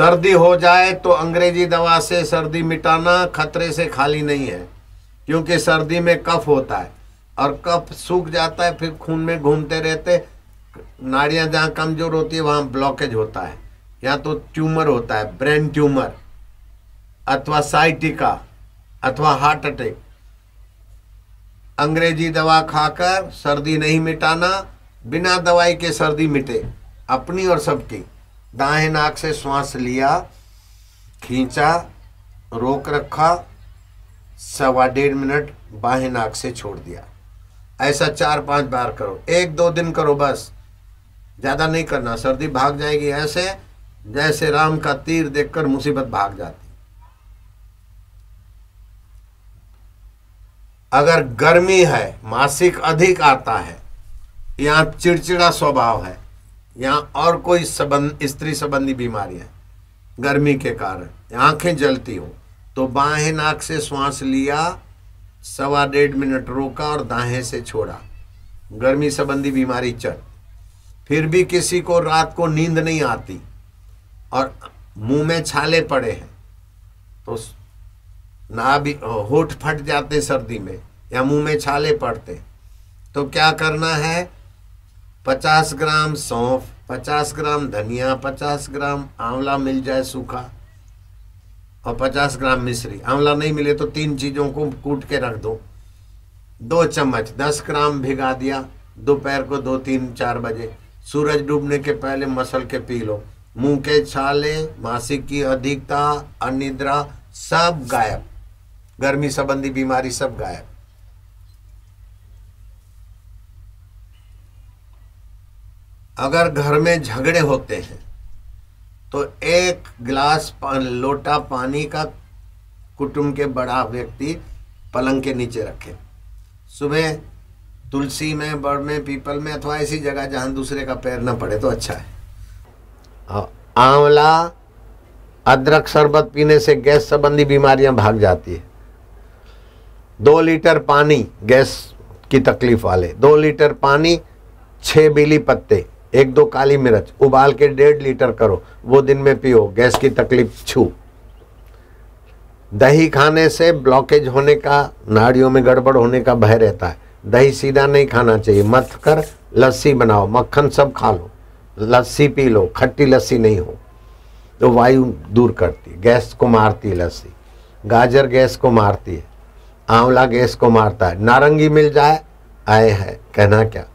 सर्दी हो जाए तो अंग्रेजी दवा से सर्दी मिटाना खतरे से खाली नहीं है, क्योंकि सर्दी में कफ होता है और कफ सूख जाता है, फिर खून में घूमते रहते, नाड़ियाँ जहाँ कमज़ोर होती है वहाँ ब्लॉकेज होता है, या तो ट्यूमर होता है, ब्रेन ट्यूमर अथवा साइटिका अथवा हार्ट अटैक। अंग्रेजी दवा खाकर सर्दी नहीं मिटाना, बिना दवाई के सर्दी मिटे अपनी और सबकी। दाएं नाक से श्वास लिया, खींचा, रोक रखा, 1.25 मिनट, बाएं नाक से छोड़ दिया। ऐसा 4-5 बार करो, 1-2 दिन करो बस, ज़्यादा नहीं करना, सर्दी भाग जाएगी। ऐसे जैसे राम का तीर देखकर मुसीबत भाग जाती। अगर गर्मी है, मासिक अधिक आता है, यहाँ चिड़चिड़ा स्वभाव है, यहाँ और कोई संबंध स्त्री संबंधी बीमारी है गर्मी के कारण, आँखें जलती हो, तो बाएं नाक से श्वास लिया, 1.25 मिनट रोका और दाएं से छोड़ा, गर्मी संबंधी बीमारी चल। फिर भी किसी को रात को नींद नहीं आती और मुंह में छाले पड़े हैं, तो नाभि होठ फट जाते सर्दी में, या मुंह में छाले पड़ते, तो क्या करना है? 50 ग्राम सौंफ, 50 ग्राम धनिया, 50 ग्राम आंवला मिल जाए सूखा, और 50 ग्राम मिश्री। आंवला नहीं मिले तो 3 चीज़ों को कूट के रख दो, 2 चम्मच, 10 ग्राम भिगा दिया, दोपहर को 2-3-4 बजे सूरज डूबने के पहले मसल के पी लो, मुंह के छाले, मासिक की अधिकता, अनिद्रा सब गायब, गर्मी संबंधी बीमारी सब गायब। अगर घर में झगड़े होते हैं तो 1 गिलास लोटा पानी का कुटुंब के बड़ा व्यक्ति पलंग के नीचे रखे, सुबह तुलसी में, बड़ में, पीपल में, अथवा ऐसी जगह जहाँ दूसरे का पैर ना पड़े तो अच्छा है। आंवला, अदरक शरबत पीने से गैस संबंधी बीमारियां भाग जाती है। 2 लीटर पानी, गैस की तकलीफ वाले 2 लीटर पानी, 6 बिली पत्ते, 1-2 काली मिर्च उबाल के 1.5 लीटर करो, वो दिन में पियो, गैस की तकलीफ छू। दही खाने से ब्लॉकेज होने का, नाड़ियों में गड़बड़ होने का भय रहता है। दही सीधा नहीं खाना चाहिए, मथ कर लस्सी बनाओ, मक्खन सब खा लो, लस्सी पी लो, खट्टी लस्सी नहीं हो तो वायु दूर करती, गैस को मारती है लस्सी। गाजर गैस को मारती है, आंवला गैस को मारता है, नारंगी मिल जाए आए है, कहना क्या।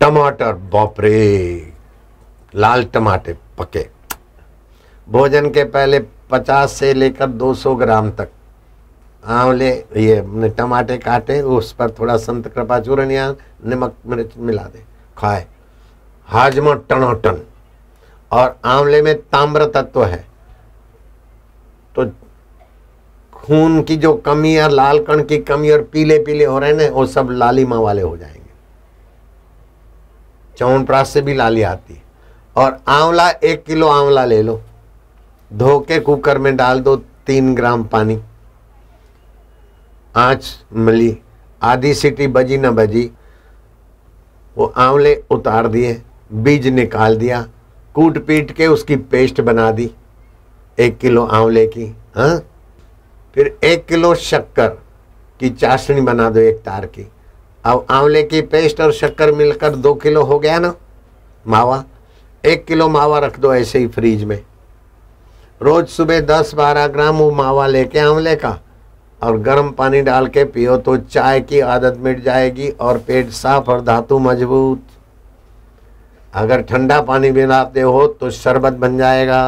टमाटर, बापरे, लाल टमाटर पके, भोजन के पहले 50 से लेकर 200 ग्राम तक आंवले, ये टमाटे काटे, उस पर थोड़ा संत कृपाचूर्ण या नमक मिर्च मिला दे, खाए, हाजमा टनाटन। और आंवले में ताम्र तत्व है, तो खून की जो कमी है, लाल कण की कमी और पीले पीले हो रहे हैं, वो सब लालिमा वाले हो जाएंगे। च्यवनप्राश से भी लाली आती है। और आंवला, 1 किलो आंवला ले लो, धो के कुकर में डाल दो, 3 ग्राम पानी, आँच मिली, आधी सीटी बजी न बजी, वो आंवले उतार दिए, बीज निकाल दिया, कूट पीट के उसकी पेस्ट बना दी, 1 किलो आंवले की। हाँ, फिर 1 किलो शक्कर की चाशनी बना दो, 1 तार की। अब आंवले की पेस्ट और शक्कर मिलकर 2 किलो हो गया ना मावा। 1 किलो मावा रख दो ऐसे ही फ्रीज में, रोज सुबह 10-12 ग्राम वो मावा लेके आंवले का, और गर्म पानी डाल के पियो तो चाय की आदत मिट जाएगी और पेट साफ और धातु मजबूत। अगर ठंडा पानी मिलाते हो तो शरबत बन जाएगा,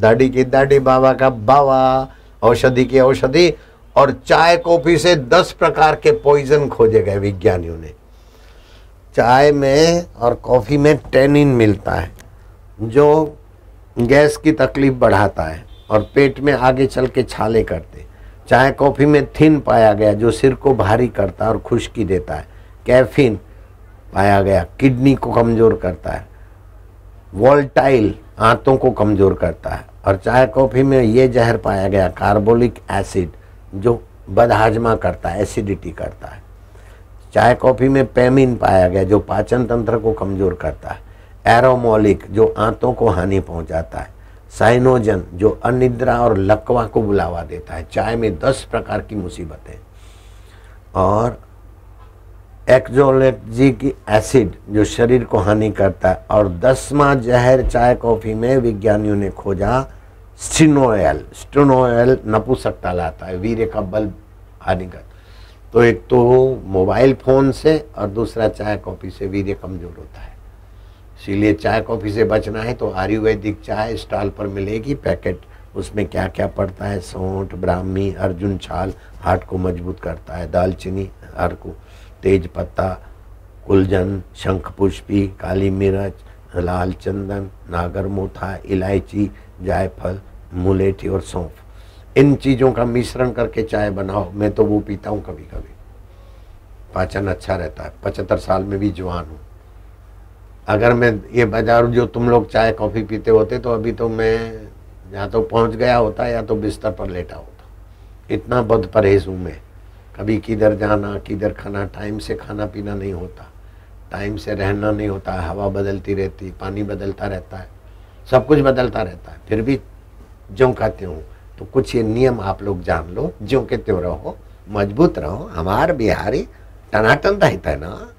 दाढ़ी की दाढ़ी, बाबा का बाबा, औषधि की औषधि। और चाय कॉफ़ी से 10 प्रकार के पॉइजन खोजे गए विज्ञानियों ने। चाय में और कॉफ़ी में टैनिन मिलता है जो गैस की तकलीफ बढ़ाता है और पेट में आगे चल के छाले करते। चाय कॉफ़ी में थिन पाया गया जो सिर को भारी करता है और खुश्की देता है। कैफीन पाया गया किडनी को कमज़ोर करता है, वोलेटाइल आंतों को कमज़ोर करता है। और चाय कॉफ़ी में ये जहर पाया गया कार्बोलिक एसिड जो बदहाजमा करता है, एसिडिटी करता है। चाय कॉफ़ी में पैमिन पाया गया जो पाचन तंत्र को कमज़ोर करता है, एरोमोलिक जो आंतों को हानि पहुंचाता है, साइनोजन जो अनिद्रा और लकवा को बुलावा देता है। चाय में 10 प्रकार की मुसीबतें। और एक्सोलेजिक एसिड जो शरीर को हानि करता है। और 10वां जहर चाय कॉफ़ी में विज्ञानियों ने खोजा स्टिनोयल। स्टिनोयल नपुंसकता लाता है, वीर्य का बल्ब हानि करता। तो एक तो मोबाइल फ़ोन से और दूसरा चाय कॉफ़ी से वीर्य कमज़ोर होता है। इसीलिए चाय कॉफ़ी से बचना है तो आयुर्वेदिक चाय स्टॉल पर मिलेगी पैकेट। उसमें क्या क्या पड़ता है, सौंठ, ब्राह्मी, अर्जुन छाल हार्ट को मजबूत करता है, दालचीनी हार्ट को, तेज पत्ता, कुलजन, शंख पुष्पी, काली मिर्च, लाल चंदन, नागरमोथा, इलायची, जायफल, मुलेठी और सौंफ। इन चीज़ों का मिश्रण करके चाय बनाओ। मैं तो वो पीता हूँ कभी कभी, पाचन अच्छा रहता है। 75 साल में भी जवान हूँ। अगर मैं ये बाजार जो तुम लोग चाय कॉफ़ी पीते होते तो अभी तो मैं या तो पहुंच गया होता या तो बिस्तर पर लेटा होता। इतना बद परहेज हूँ मैं। कभी किधर जाना किधर खाना, टाइम से खाना पीना नहीं होता, टाइम से रहना नहीं होता। हवा बदलती रहती, पानी बदलता रहता है, सब कुछ बदलता रहता है। फिर भी ज्यों का त्यों। तो कुछ ये नियम आप लोग जान लो, ज्यों के त्यों रहो, मजबूत रहो। हमार बिहारी टनाटन रहता है ना।